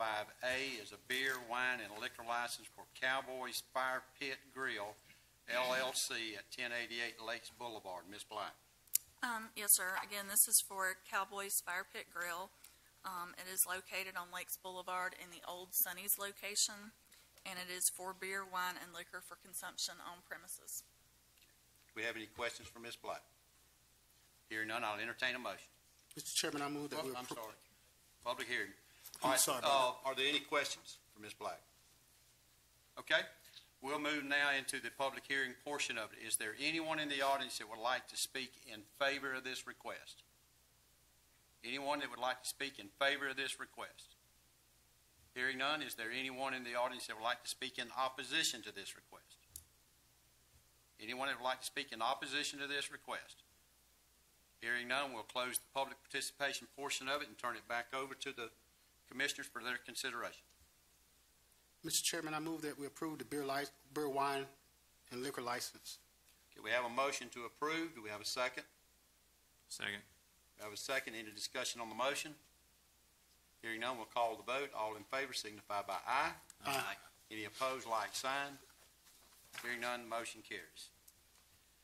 5A is a beer, wine, and liquor license for Cowboys Fire Pit Grill, LLC, at 1088 Lakes Boulevard. Ms. Bly. Yes, sir. Again, this is for Cowboys Fire Pit Grill. It is located on Lakes Boulevard in the Old Sunny's location, and it is for beer, wine, and liquor for consumption on premises. Do we have any questions for Ms. Bly? Hearing none, I'll entertain a motion. Mr. Chairman, I move that I'm sorry. Public hearing. All right, are there any questions for Ms. Black? Okay. We'll move now into the public hearing portion of it. Is there anyone in the audience that would like to speak in favor of this request? Anyone that would like to speak in favor of this request? Hearing none, is there anyone in the audience that would like to speak in opposition to this request? Anyone that would like to speak in opposition to this request? Hearing none, we'll close the public participation portion of it and turn it back over to the Commissioners for their consideration. Mr. Chairman, I move that we approve the beer, wine, and liquor license. Okay, we have a motion to approve. Do we have a second? Second. We have a second. Any discussion on the motion? Hearing none, we'll call the vote. All in favor signify by aye. Aye. Any opposed, like sign. Hearing none, motion carries.